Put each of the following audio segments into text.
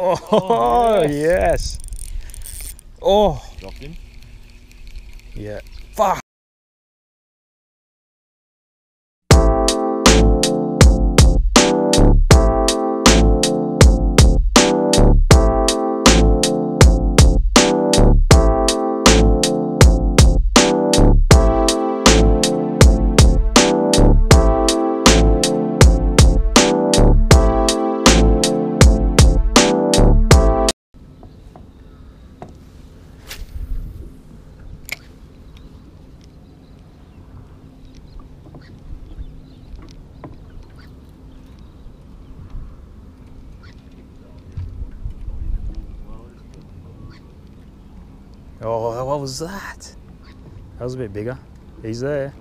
Oh, yes. Oh. Dropped him. Yeah. Fuck. Oh, what was that? That was a bit bigger. He's there.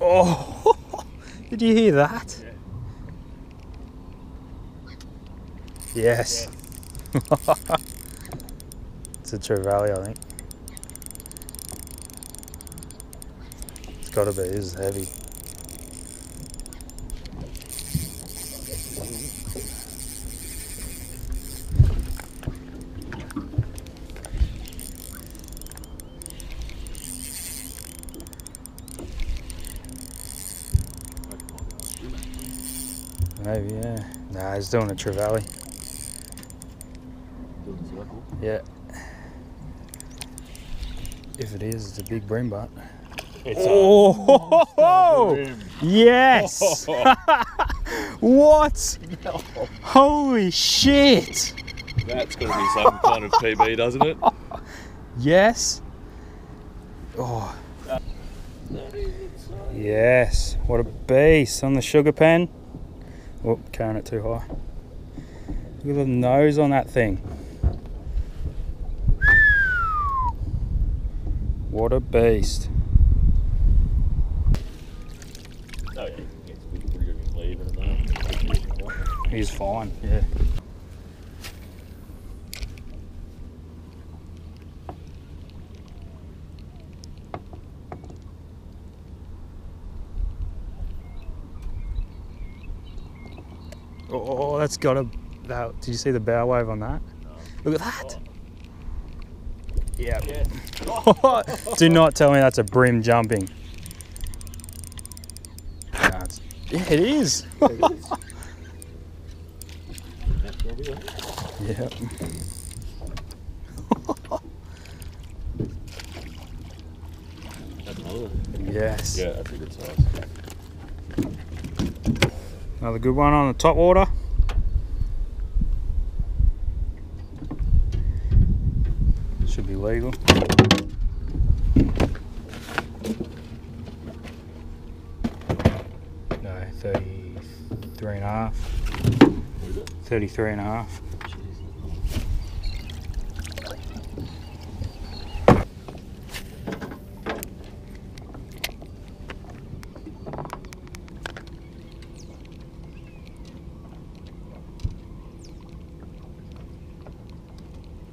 Oh, did you hear that? Yeah. Yes. Yeah. It's a trevally, I think. It's gotta be, it's heavy. Maybe, yeah. Nah, he's doing a trevally. Yeah. If it is, it's a big bream butt. It's yes! What? No. Holy shit! That's going to be some kind of PB, doesn't it? Yes. Oh. Yes. What a beast on the sugar pan. Oh, carrying it too high. Look at the nose on that thing. What a beast. He's fine, yeah. Oh, that's got a... That, did you see the bow wave on that? No. Look at that! Oh. Yeah. Do not tell me that's a bream jumping. Nah, yeah, it is! Yeah. Yes. Yeah, that's a good size. Another good one on the top water. Should be legal. No, 33 and a half. 33 and a half.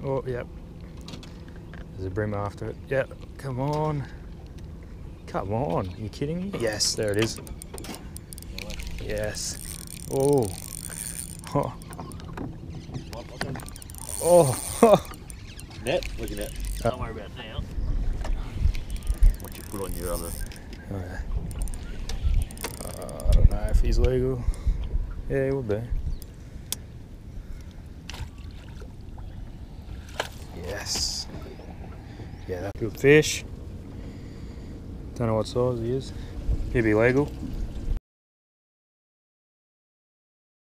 Oh, yep. There's a bream after it. Yep, come on. Come on, are you kidding me? Yes, there it is. Yes. Oh. Oh. Oh. Net, look at that. Don't worry about it now. What you put on your other... I don't know if he's legal. Yeah, he will be. Yes. Yeah, that's good fish. Don't know what size he is. He'd be legal.